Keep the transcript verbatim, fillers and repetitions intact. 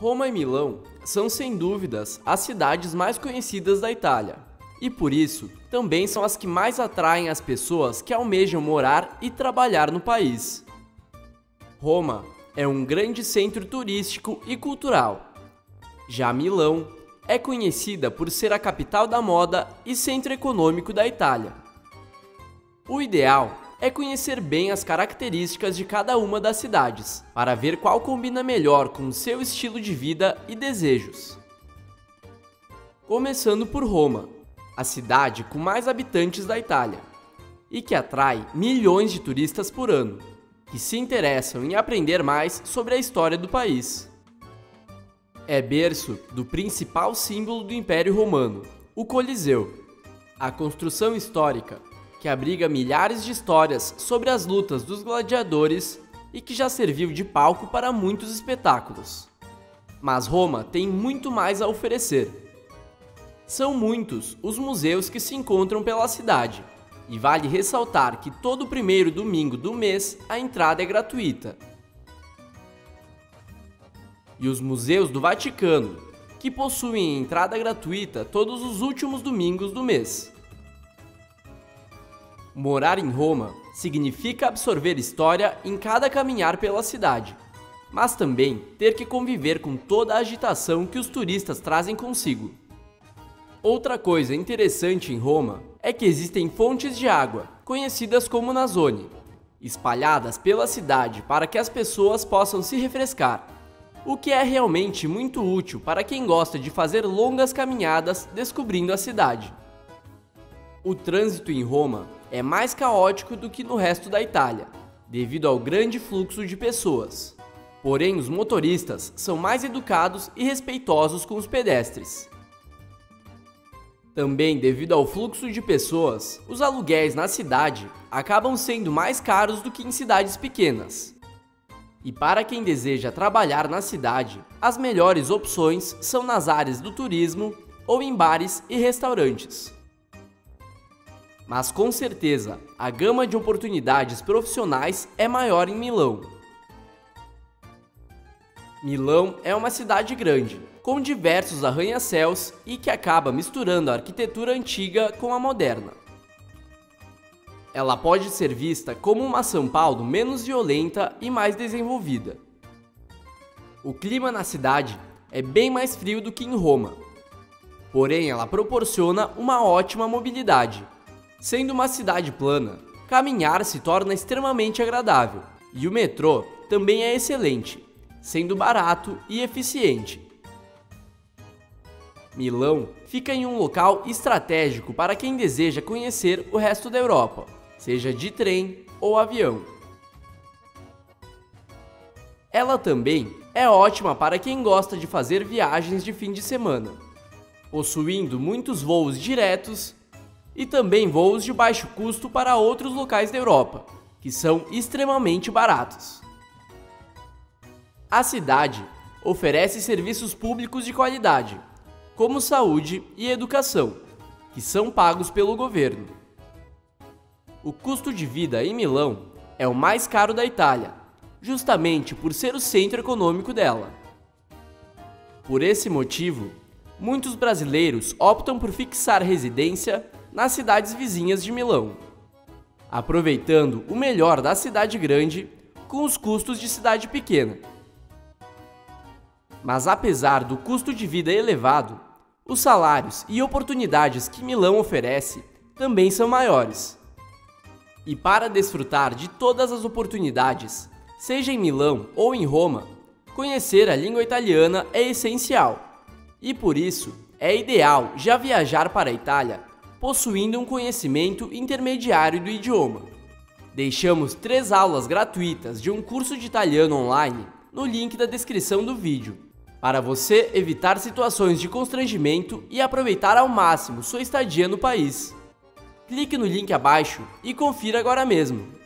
Roma e Milão são, sem dúvidas, as cidades mais conhecidas da Itália, e por isso também são as que mais atraem as pessoas que almejam morar e trabalhar no país. Roma é um grande centro turístico e cultural. Já Milão é conhecida por ser a capital da moda e centro econômico da Itália. O ideal é conhecer bem as características de cada uma das cidades, para ver qual combina melhor com o seu estilo de vida e desejos. Começando por Roma, a cidade com mais habitantes da Itália, e que atrai milhões de turistas por ano, que se interessam em aprender mais sobre a história do país. É berço do principal símbolo do Império Romano, o Coliseu, a construção histórica que abriga milhares de histórias sobre as lutas dos gladiadores e que já serviu de palco para muitos espetáculos. Mas Roma tem muito mais a oferecer. São muitos os museus que se encontram pela cidade, e vale ressaltar que todo primeiro domingo do mês a entrada é gratuita. E os museus do Vaticano, que possuem entrada gratuita todos os últimos domingos do mês. Morar em Roma significa absorver história em cada caminhar pela cidade, mas também ter que conviver com toda a agitação que os turistas trazem consigo. Outra coisa interessante em Roma é que existem fontes de água, conhecidas como Nazone, espalhadas pela cidade para que as pessoas possam se refrescar, o que é realmente muito útil para quem gosta de fazer longas caminhadas descobrindo a cidade. O trânsito em Roma é mais caótico do que no resto da Itália, devido ao grande fluxo de pessoas. Porém, os motoristas são mais educados e respeitosos com os pedestres. Também, devido ao fluxo de pessoas, os aluguéis na cidade acabam sendo mais caros do que em cidades pequenas. E para quem deseja trabalhar na cidade, as melhores opções são nas áreas do turismo ou em bares e restaurantes. Mas com certeza, a gama de oportunidades profissionais é maior em Milão. Milão é uma cidade grande, com diversos arranha-céus e que acaba misturando a arquitetura antiga com a moderna. Ela pode ser vista como uma São Paulo menos violenta e mais desenvolvida. O clima na cidade é bem mais frio do que em Roma, porém ela proporciona uma ótima mobilidade. Sendo uma cidade plana, caminhar se torna extremamente agradável, e o metrô também é excelente, sendo barato e eficiente. Milão fica em um local estratégico para quem deseja conhecer o resto da Europa, seja de trem ou avião. Ela também é ótima para quem gosta de fazer viagens de fim de semana, possuindo muitos voos diretos e também voos de baixo custo para outros locais da Europa, que são extremamente baratos. A cidade oferece serviços públicos de qualidade, como saúde e educação, que são pagos pelo governo. O custo de vida em Milão é o mais caro da Itália, justamente por ser o centro econômico dela. Por esse motivo, muitos brasileiros optam por fixar residência nas cidades vizinhas de Milão, aproveitando o melhor da cidade grande com os custos de cidade pequena. Mas apesar do custo de vida elevado, os salários e oportunidades que Milão oferece também são maiores. E para desfrutar de todas as oportunidades, seja em Milão ou em Roma, conhecer a língua italiana é essencial, e por isso é ideal já viajar para a Itália possuindo um conhecimento intermediário do idioma. Deixamos três aulas gratuitas de um curso de italiano online no link da descrição do vídeo, para você evitar situações de constrangimento e aproveitar ao máximo sua estadia no país. Clique no link abaixo e confira agora mesmo.